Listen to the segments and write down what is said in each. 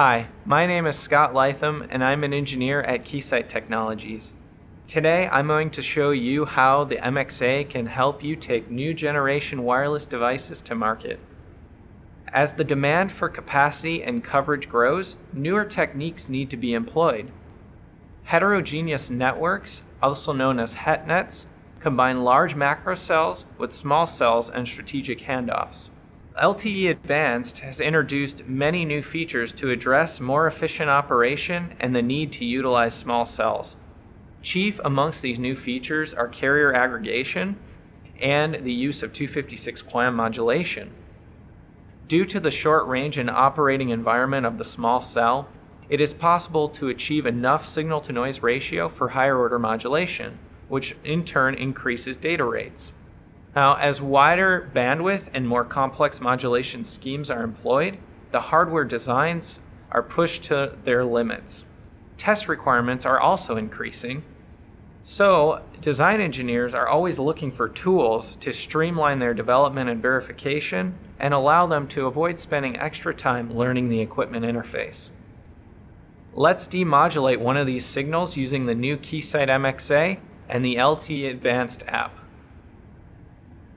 Hi, my name is Scott Leithem and I'm an engineer at Keysight Technologies. Today I'm going to show you how the MXA can help you take new generation wireless devices to market. As the demand for capacity and coverage grows, newer techniques need to be employed. Heterogeneous networks, also known as HetNets, combine large macro cells with small cells and strategic handoffs. LTE Advanced has introduced many new features to address more efficient operation and the need to utilize small cells. Chief amongst these new features are carrier aggregation and the use of 256-QAM modulation. Due to the short range and operating environment of the small cell, it is possible to achieve enough signal-to-noise ratio for higher-order modulation, which in turn increases data rates. Now, as wider bandwidth and more complex modulation schemes are employed, the hardware designs are pushed to their limits. Test requirements are also increasing. So, design engineers are always looking for tools to streamline their development and verification and allow them to avoid spending extra time learning the equipment interface. Let's demodulate one of these signals using the new Keysight MXA and the LTE Advanced app.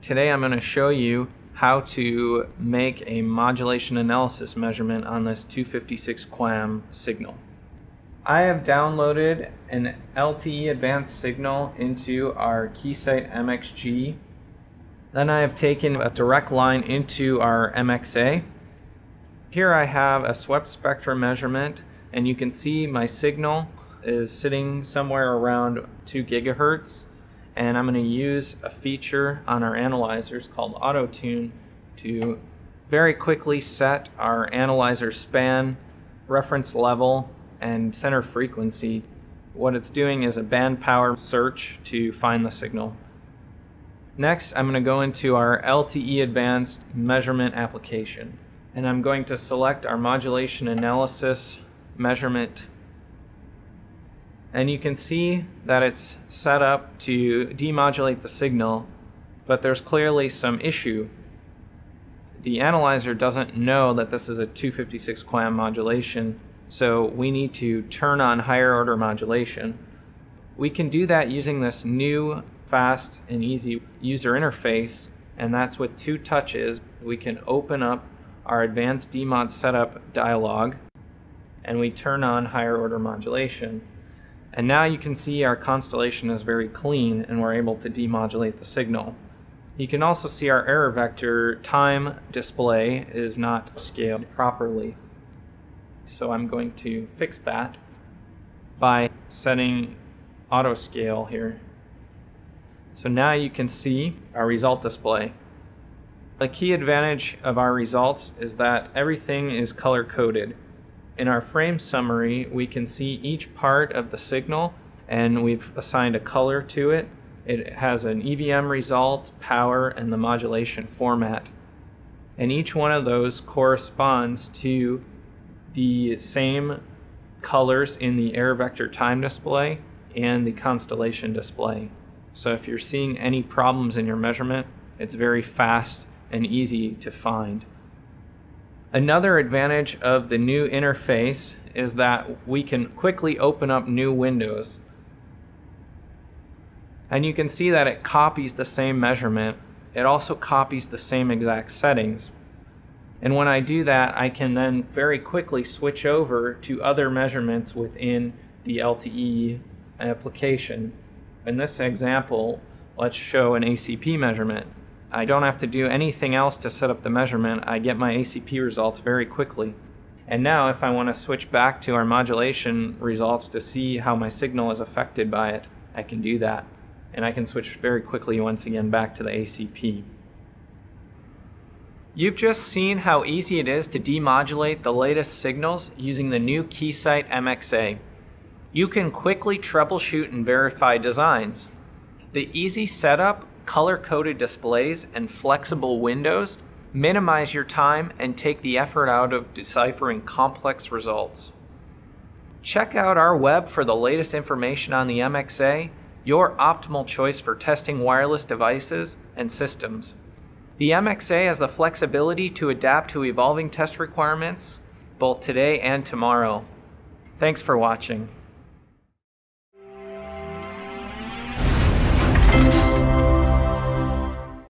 Today I'm going to show you how to make a modulation analysis measurement on this 256-QAM signal. I have downloaded an LTE Advanced signal into our Keysight MXG. Then I have taken a direct line into our MXA. Here I have a swept spectrum measurement, and you can see my signal is sitting somewhere around 2 gigahertz. And I'm going to use a feature on our analyzers called auto-tune to very quickly set our analyzer span, reference level, and center frequency. What it's doing is a band power search to find the signal. Next, I'm going to go into our LTE Advanced measurement application, and I'm going to select our modulation analysis measurement. And you can see that it's set up to demodulate the signal, but there's clearly some issue. The analyzer doesn't know that this is a 256-QAM modulation, so we need to turn on higher order modulation. We can do that using this new, fast, and easy user interface, and that's with 2 touches. We can open up our Advanced Demod Setup dialog, and we turn on higher order modulation. And now you can see our constellation is very clean and we're able to demodulate the signal. You can also see our error vector time display is not scaled properly. So I'm going to fix that by setting auto scale here. So now you can see our result display. The key advantage of our results is that everything is color coded. In our frame summary, we can see each part of the signal and we've assigned a color to it. It has an EVM result, power, and the modulation format. And each one of those corresponds to the same colors in the error vector time display and the constellation display. So if you're seeing any problems in your measurement, it's very fast and easy to find. Another advantage of the new interface is that we can quickly open up new windows. And you can see that it copies the same measurement. It also copies the same exact settings. And when I do that, I can then very quickly switch over to other measurements within the LTE application. In this example, let's show an ACP measurement. I don't have to do anything else to set up the measurement. I get my ACP results very quickly. And now if I want to switch back to our modulation results to see how my signal is affected by it, I can do that. And I can switch very quickly once again back to the ACP. You've just seen how easy it is to demodulate the latest signals using the new Keysight MXA. You can quickly troubleshoot and verify designs. The easy setup, color-coded displays, and flexible windows minimize your time and take the effort out of deciphering complex results. Check out our web for the latest information on the MXA, your optimal choice for testing wireless devices and systems. The MXA has the flexibility to adapt to evolving test requirements, both today and tomorrow. Thanks for watching.